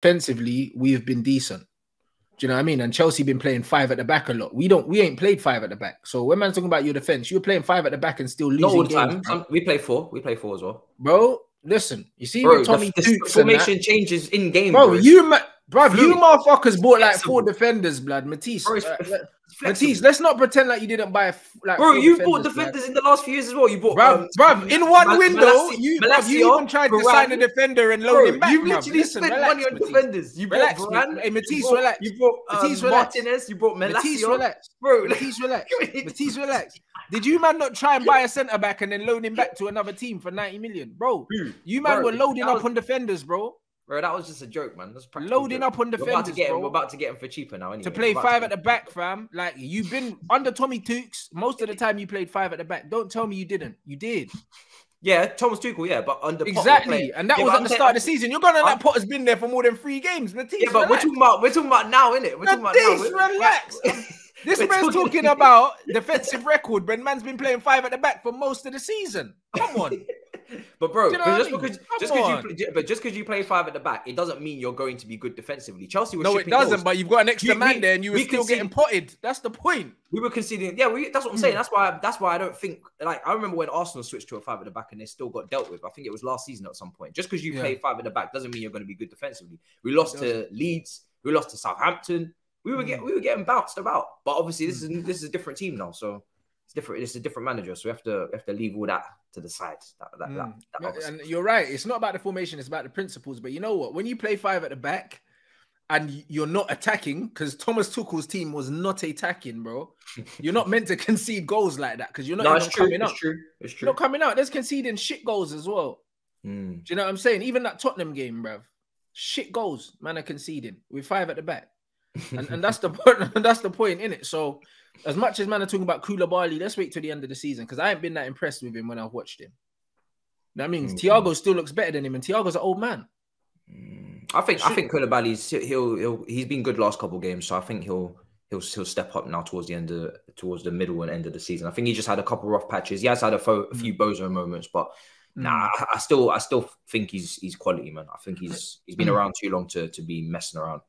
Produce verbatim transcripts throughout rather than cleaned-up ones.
offensively, we've been decent. Do you know what I mean? And Chelsea been playing five at the back a lot. We don't, we ain't played five at the back. So when man's talking about your defense, you're playing five at the back and still losing. Not all the time. Games, we play four. We play four as well, bro. Listen, you see, bro, Tommy the, the formation that, changes in game, bro. Bro. You, bro, you motherfuckers bought like four defenders, blood. Matisse, bro, uh, Matisse, let's not pretend like you didn't buy. Like, bro, you bought defenders like in the last few years as well. You bought, bro, um, bro in one Mal window, Malassi, you, Malassi, you even tried Baran, to sign a defender and loan him back. You literally listen, spent relax, money on Matisse. Defenders. You bought Baran, hey, Matisse, you relax. You bought Matisse, um, Martinez. You bought Matisse, relax, bro. Matisse, relax. Matisse, relax. Did you man not try and buy a centre back and then loan him back to another team for ninety million, bro? Dude, you man bro, were loading up was, on defenders, bro. Bro, that was just a joke, man. That's loading joke. Up on defenders. We're about to get him, we're about to get him for cheaper now. Anyway. To play five to at the back, fam. Like you've been under Tommy Tuchel most of the time. You played five at the back. Don't tell me you didn't. You did. Yeah, Thomas Tuchel, yeah, but under exactly, and that yeah, was at I'm the start of the season. You're gonna that Potter's been there for more than three games. Matisse, yeah, but relax. We're talking about we're talking about now, innit? We're talking about Matisse, now. Relax. This We're man's talking, talking about defensive record when man's been playing five at the back for most of the season. Come on. But bro, you know but just mean? Because Come just because you but just because you play five at the back, it doesn't mean you're going to be good defensively. Chelsea was no, it doesn't. Goals. But you've got an extra you, man we, there, and you were we still conceding. Getting potted. That's the point. We were conceding. Yeah, we, that's what I'm saying. That's why. That's why I don't think. Like I remember when Arsenal switched to a five at the back, and they still got dealt with. I think it was last season at some point. Just because you yeah. play five at the back doesn't mean you're going to be good defensively. We lost to Leeds. We lost to Southampton. We were getting we were getting bounced about, but obviously this is this is a different team now, so it's different. It's a different manager, so we have to we have to leave all that to the side. That, that, mm. that, that and you're right. It's not about the formation; it's about the principles. But you know what? When you play five at the back and you're not attacking, because Thomas Tuchel's team was not attacking, bro. You're not meant to concede goals like that because you're not no, it's true, coming it's up. True, it's true. You're not coming out. There's conceding shit goals as well. Mm. Do you know what I'm saying? Even that Tottenham game, bruv. Shit goals, man, are conceding with five at the back. and, and that's the point. That's the point, innit? So, as much as man are talking about Koulibaly, let's wait till the end of the season because I ain't been that impressed with him when I've watched him. You know what I mean? Mm. Thiago still looks better than him, and Thiago's an old man. Mm. I think. Should... I think Koulibaly's he'll he'll he's been good last couple of games, so I think he'll he'll he'll step up now towards the end of towards the middle and end of the season. I think he just had a couple rough patches. He has had a, fo a few bozo moments, but. Nah, I still I still think he's he's quality, man. I think he's he's been around too long to to be messing around.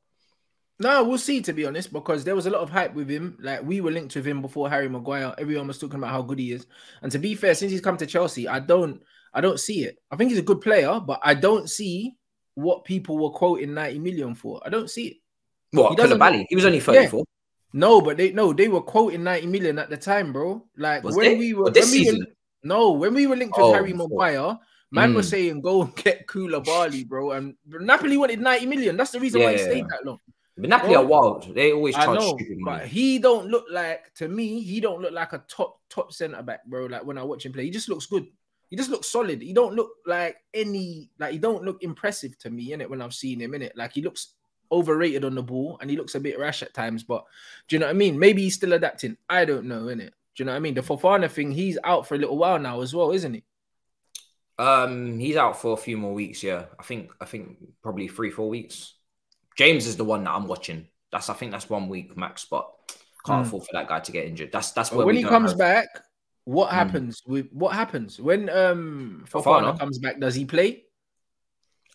No, we'll see, to be honest, because there was a lot of hype with him. Like, we were linked with him before Harry Maguire. Everyone was talking about how good he is. And to be fair, since he's come to Chelsea, I don't I don't see it. I think he's a good player, but I don't see what people were quoting ninety million for. I don't see it. What, Koulibaly? He was only thirty-four. Yeah. No, but they no, they were quoting ninety million at the time, bro. Like, was when they? we were... Well, this when season? We were, no, when we were linked with oh, Harry Maguire... Man mm. was saying, go and get Koulibaly, bro. And Napoli wanted ninety million. That's the reason yeah, why he yeah, stayed yeah. that long. But Napoli are wild. They always charge stupid money. But he don't look like, to me, he don't look like a top top centre back, bro. Like when I watch him play, he just looks good. He just looks solid. He don't look like any, like he don't look impressive to me, innit, when I've seen him, innit? Like he looks overrated on the ball and he looks a bit rash at times. But do you know what I mean? Maybe he's still adapting. I don't know, innit? Do you know what I mean? The Fofana thing, he's out for a little while now as well, isn't he? Um, he's out for a few more weeks, yeah. I think, I think probably three, four weeks. James is the one that I'm watching. That's I think that's one week max, but can't mm. afford for that guy to get injured. That's that's where when we he comes have... back. What happens? Mm. With, what happens when um Fofana comes back? Does he play?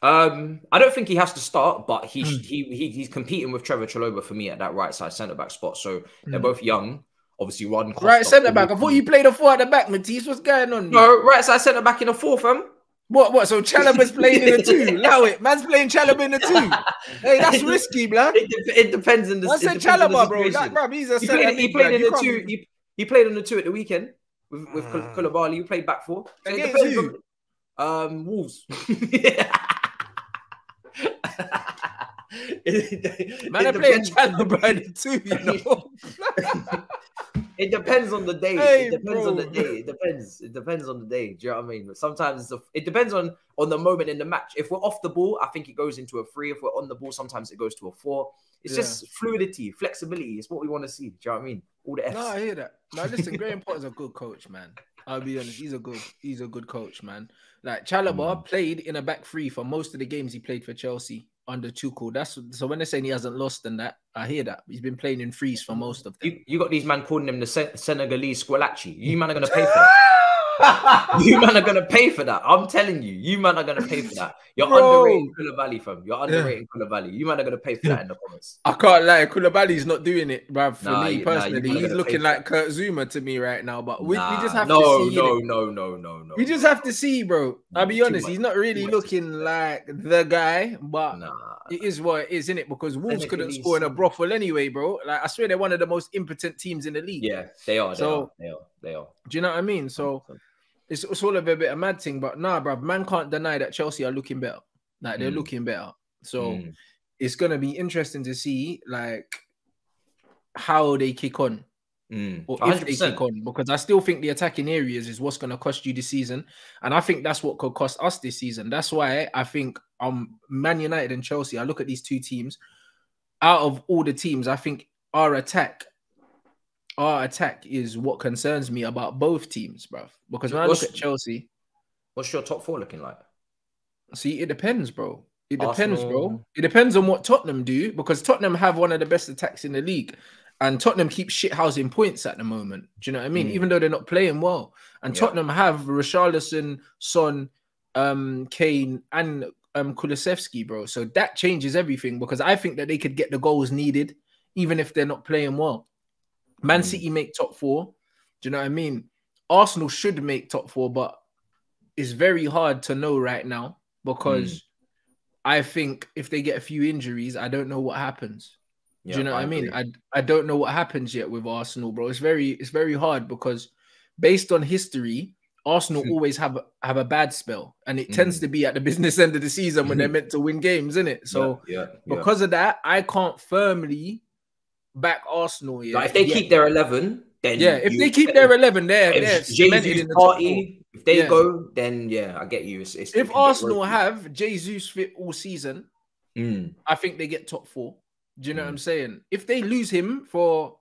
Um, I don't think he has to start, but he mm. he, he he's competing with Trevor Chaloba for me at that right side centre back spot. So mm. they're both young. Obviously, Rodon right centre back. I thought you played a four at the back, Matisse. What's going on? No, man? Right side centre back in a four, fam. What, what? So Chalaba's playing in the two. Allow it. Man's playing Chalaba in the two. Hey, that's risky, blood. It, de it depends on the I said Chalaba, bro. That, bro. He's a he played, he played in the two. He, he played on the two at the weekend with, with uh, Koulibaly. You played back four. So against who? Um, Wolves. Man, I playing Chalaba in the two, you know. It depends on the day. Hey, it depends bro. on the day. It depends. It depends on the day. Do you know what I mean? Sometimes it's a, it depends on on the moment in the match. If we're off the ball, I think it goes into a three. If we're on the ball, sometimes it goes to a four. It's yeah. just fluidity, flexibility. It's what we want to see. Do you know what I mean? All the F's. No, I hear that. No, listen, Graham Potter's a good coach, man. I'll be honest. He's a good. He's a good coach, man. Like Chalaba mm. played in a back three for most of the games he played for Chelsea under Tuchel. That's so when they're saying he hasn't lost in that, I hear that. He's been playing in threes for most of them. You, you got these man calling him the Sen Senegalese Scolachi. You man are going to pay for it. You man are going to pay for that. I'm telling you, you man are going to pay for that. You're Bro. underrating Koulibaly, fam. You're underrating yeah. Koulibaly. You man are going to pay for that in the comments. I can't lie, Koulibaly's not doing it, bruv, for nah, me personally. Nah, he's looking like Kurt Zuma to me right now, but we, nah. we just have no, to see. No, no, no, no, no, no. We just have to see, bro. I'll be honest, he's not really looking like the guy, but nah. it is what it is, innit? Because Wolves couldn't score in a brothel anyway, bro. Like, I swear they're one of the most impotent teams in the league. Yeah, they are. They so, are. They are. They are. Do you know what I mean? So it's, it's all of a bit of a mad thing, but nah, bruv, man can't deny that Chelsea are looking better. Like, they're mm. looking better. So mm. it's going to be interesting to see, like, how they kick on. Mm. Or if they kick on. Because I still think the attacking areas is what's going to cost you this season. And I think that's what could cost us this season. That's why I think um, Man United and Chelsea, I look at these two teams, out of all the teams, I think our attack... Our attack is what concerns me about both teams, bruv. Because when what's, I look at Chelsea... What's your top four looking like? See, it depends, bro. It Arsenal. depends, bro. It depends on what Tottenham do, because Tottenham have one of the best attacks in the league. And Tottenham keep shithousing points at the moment. Do you know what I mean? Mm. Even though they're not playing well. And yeah. Tottenham have Richarlison, Son, um, Kane, and um, Kulusevski, bro. So that changes everything, because I think that they could get the goals needed, even if they're not playing well. Man City make top four. Do you know what I mean? Arsenal should make top four, but it's very hard to know right now, because mm. I think if they get a few injuries, I don't know what happens. Do yeah, you know what I, I mean? I, I don't know what happens yet with Arsenal, bro. It's very it's very hard, because based on history, Arsenal always have, have a bad spell, and it mm. tends to be at the business end of the season when they're meant to win games, innit? So yeah, yeah, because yeah. of that, I can't firmly... back Arsenal, yeah. Like, if they yeah. keep their eleven, then yeah. If you, they keep their eleven, there, if Jesus party, if they yeah. go, then yeah, I get you. It's, it's, if Arsenal have Jesus fit all season, mm. I think they get top four. Do you know mm. what I'm saying? If they lose him for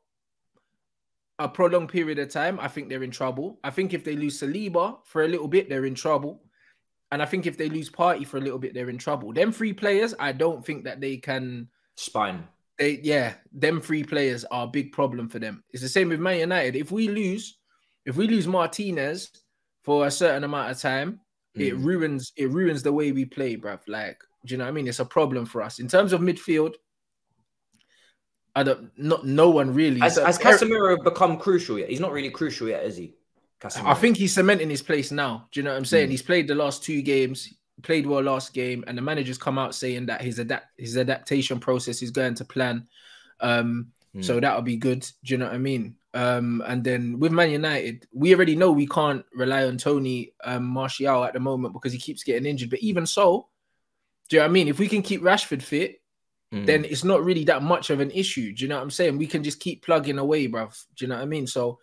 a prolonged period of time, I think they're in trouble. I think if they lose Saliba for a little bit, they're in trouble. And I think if they lose Partey for a little bit, they're in trouble. Them three players, I don't think that they can spine. They, yeah, them three players are a big problem for them. It's the same with Man United. If we lose, if we lose Martinez for a certain amount of time, mm. it ruins it ruins the way we play, bruv. Like, do you know what I mean? It's a problem for us. In terms of midfield, I don't not no one really has, has Casemiro become crucial yet? He's not really crucial yet, is he? Casemiro. I think he's cementing his place now. Do you know what I'm saying? Mm. He's played the last two games. Played well last game, and the manager's come out saying that his adapt his adaptation process is going to plan. Um, mm. So that'll be good. Do you know what I mean? Um, and then with Man United, we already know we can't rely on Tony um, Martial at the moment, because he keeps getting injured. But even so, do you know what I mean? If we can keep Rashford fit, mm. then it's not really that much of an issue. Do you know what I'm saying? We can just keep plugging away, bruv. Do you know what I mean? So,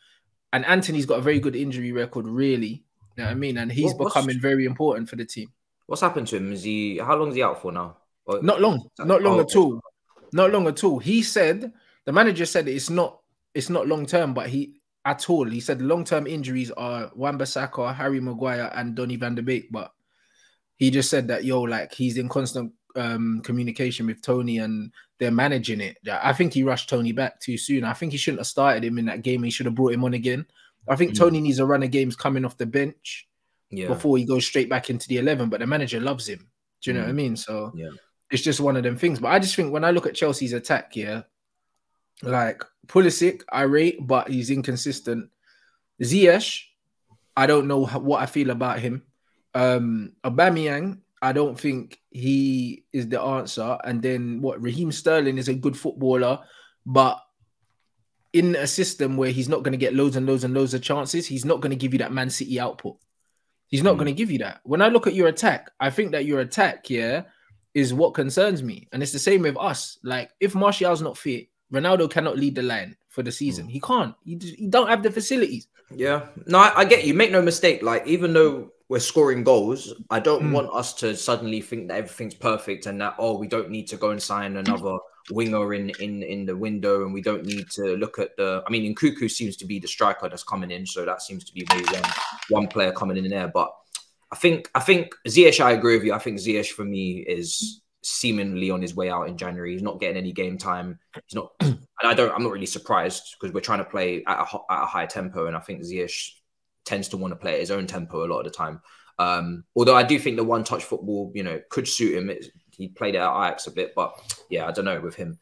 and Anthony's got a very good injury record, really. You know what I mean? And he's what, becoming very important for the team. What's happened to him? Is he? How long is he out for now? Or, not long. That, not long oh, at all. Not long at all. He said, the manager said it's not it's not long term, but he at all. He said long term injuries are Wan-Bissaka, Harry Maguire, and Donny van der Beek. But he just said that yo, like he's in constant um, communication with Tony, and they're managing it. I think he rushed Tony back too soon. I think he shouldn't have started him in that game. He should have brought him on again. I think mm. Tony needs a run of games coming off the bench. Yeah. Before he goes straight back into the eleven, but the manager loves him. Do you know mm. what I mean? So yeah. it's just one of them things. But I just think when I look at Chelsea's attack, yeah, like Pulisic, I rate, but he's inconsistent. Ziyech, I don't know what I feel about him. Um, Aubameyang, I don't think he is the answer. And then what? Raheem Sterling is a good footballer, but in a system where he's not going to get loads and loads and loads of chances, he's not going to give you that Man City output. He's not mm. going to give you that. When I look at your attack, I think that your attack, yeah, is what concerns me. And it's the same with us. Like, if Martial's not fit, Ronaldo cannot lead the line for the season. Mm. He can't. He, just, he don't have the facilities. Yeah. No, I, I get you. Make no mistake. Like, even though we're scoring goals, I don't mm. want us to suddenly think that everything's perfect and that, oh, we don't need to go and sign another winger in, in, in the window, and we don't need to look at the... I mean, Nkunku seems to be the striker that's coming in, so that seems to be maybe one, one player coming in there. But I think I think Ziyech, I agree with you. I think Ziyech, for me, is seemingly on his way out in January. He's not getting any game time. He's not... And I don't, I'm not really surprised, because we're trying to play at a, at a high tempo, and I think Ziyech... tends to want to play at his own tempo a lot of the time. Um, although I do think the one touch football, you know, could suit him. It's, he played it at Ajax a bit, but yeah, I don't know with him.